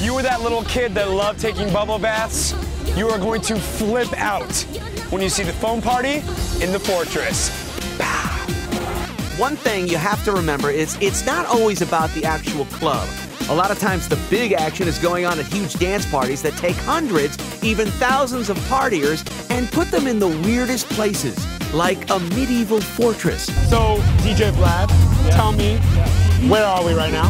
you were that little kid that loved taking bubble baths, you are going to flip out when you see the foam party in the fortress. Bah. One thing you have to remember is it's not always about the actual club. A lot of times the big action is going on at huge dance parties that take hundreds, even thousands of partiers and put them in the weirdest places, like a medieval fortress. So, DJ Vlad, tell me, where are we right now?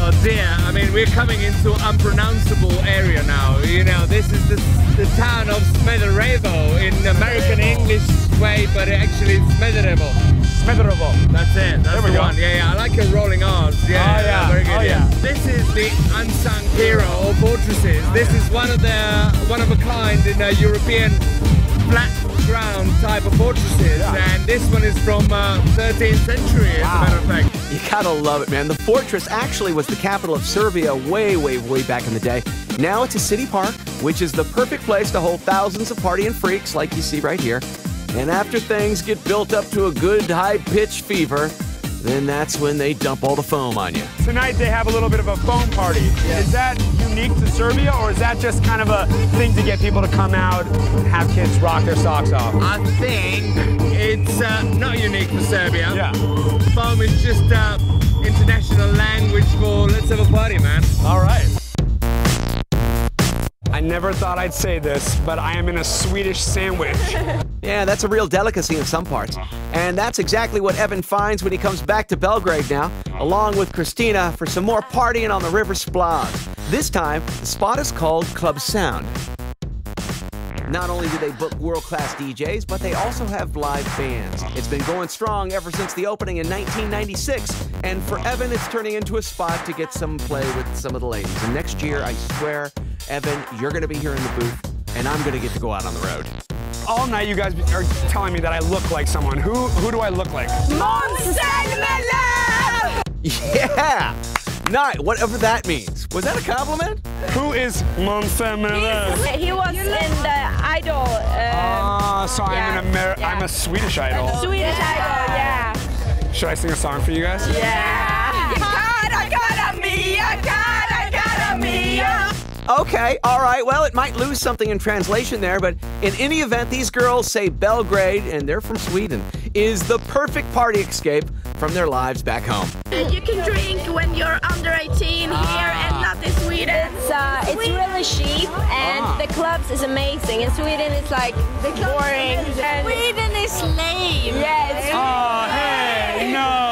Oh dear, I mean, we're coming into unpronounceable area now. You know, this is the town of Smederevo in American English way, but actually it's Smederevo. Smederevo. That's it. That's the one. Yeah, yeah. I like your rolling arms. Yeah, oh, yeah. Very good. Oh, yeah. This is the unsung hero of fortresses. This is one of a kind in a European flat ground type of fortresses, and this one is from 13th century, as a matter of fact. You gotta love it, man. The fortress actually was the capital of Serbia way back in the day. Now it's a city park, which is the perfect place to hold thousands of partying freaks like you see right here. And after things get built up to a good high-pitched fever, then that's when they dump all the foam on you. Tonight they have a little bit of a foam party. Yes. Is that unique to Serbia, or is that just kind of a thing to get people to come out and have kids rock their socks off? I think it's not unique to Serbia. Yeah. Foam is just an international language for let's have a party, man. All right. I never thought I'd say this, but I am in a Swedish sandwich. Yeah, that's a real delicacy in some parts. And that's exactly what Evan finds when he comes back to Belgrade now, along with Kristina for some more partying on the River Splav. This time, the spot is called Club Sound. Not only do they book world-class DJs, but they also have live bands. It's been going strong ever since the opening in 1996, and for Evan, it's turning into a spot to get some play with some of the ladies. And next year, I swear, Evan, you're gonna be here in the booth, and I'm gonna get to go out on the road. All night, you guys are telling me that I look like someone. Who do I look like? Montel Miller! Yeah! Night, whatever that means. Was that a compliment? Who is Montel Miller? He was in the Idol. I'm a Swedish Idol. Swedish Idol, yeah. Should I sing a song for you guys? Yeah. Okay, all right, well, it might lose something in translation there, but in any event, these girls say Belgrade, and they're from Sweden, is the perfect party escape from their lives back home. You can drink when you're under 18 here and not in Sweden. It's really cheap, and the clubs is amazing. In Sweden, it's like boring. Sweden is lame. Yeah, it's hey, no.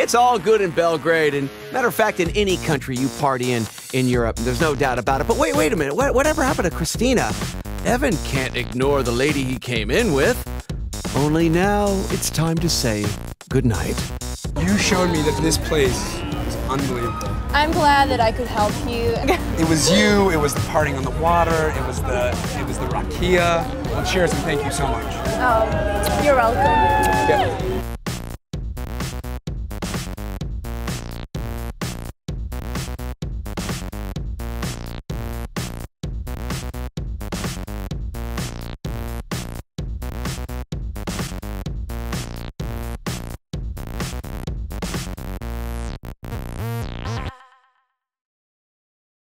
It's all good in Belgrade, and matter of fact, in any country you party in Europe, there's no doubt about it. But wait a minute, whatever happened to Kristina? Evan can't ignore the lady he came in with. Only now, it's time to say goodnight. You showed me that this place is unbelievable. I'm glad that I could help you. It was you, it was the partying on the water, it was the rakia. Well, cheers and thank you so much. Oh, you're welcome. Yeah.